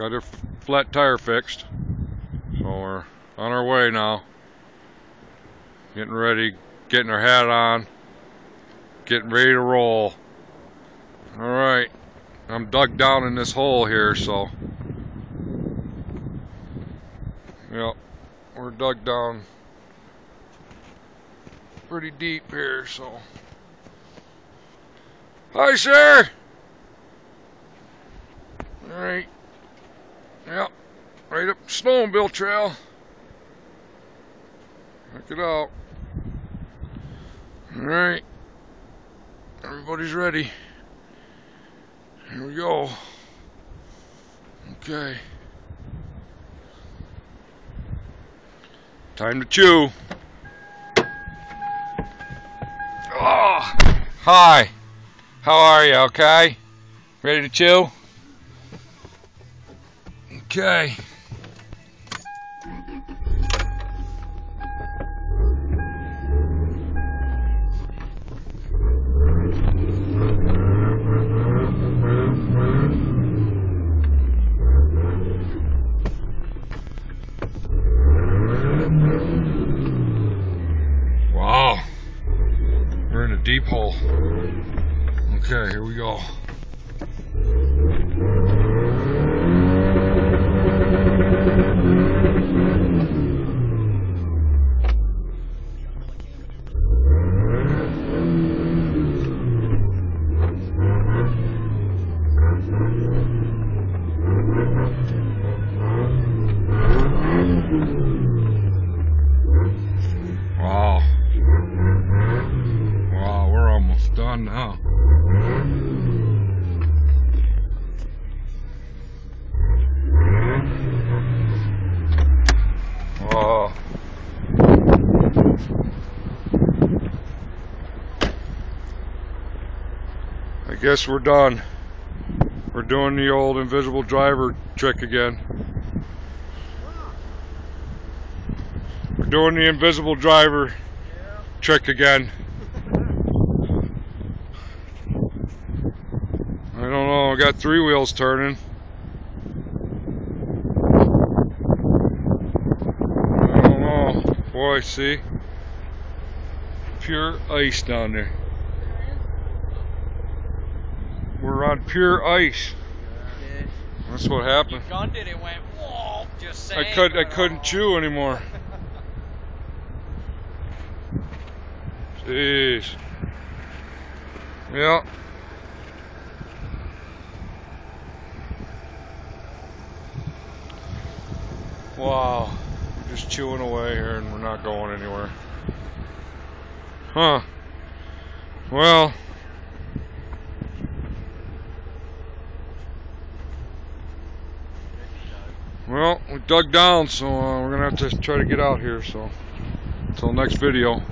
Got her flat tire fixed, so we're on our way now. Getting ready, getting her hat on, getting ready to roll. Alright, I'm dug down in this hole here, so. Yep, we're dug down pretty deep here, so. Hi, sir! Alright. Yep, right up the Snow and Bill Trail. Check it out. Alright. Everybody's ready. Here we go. Okay. Time to chew. Oh, hi. How are you? Okay? Ready to chew? Okay. Wow. We're in a deep hole. Okay, here we go. Wow. Wow, we're almost done now. I guess we're done. We're doing the old invisible driver trick again. We're doing the invisible driver trick again. I don't know, I got three wheels turning. I don't know. Boy, see? Pure ice down there. We're on pure ice. That's what happened. You gunned it, it went, whoa, just saying. I couldn't chew anymore. Jeez. Yeah. Wow. We're just chewing away here and we're not going anywhere. Huh. Well. Well, we dug down, so we're going to have to try to get out here, so until next video.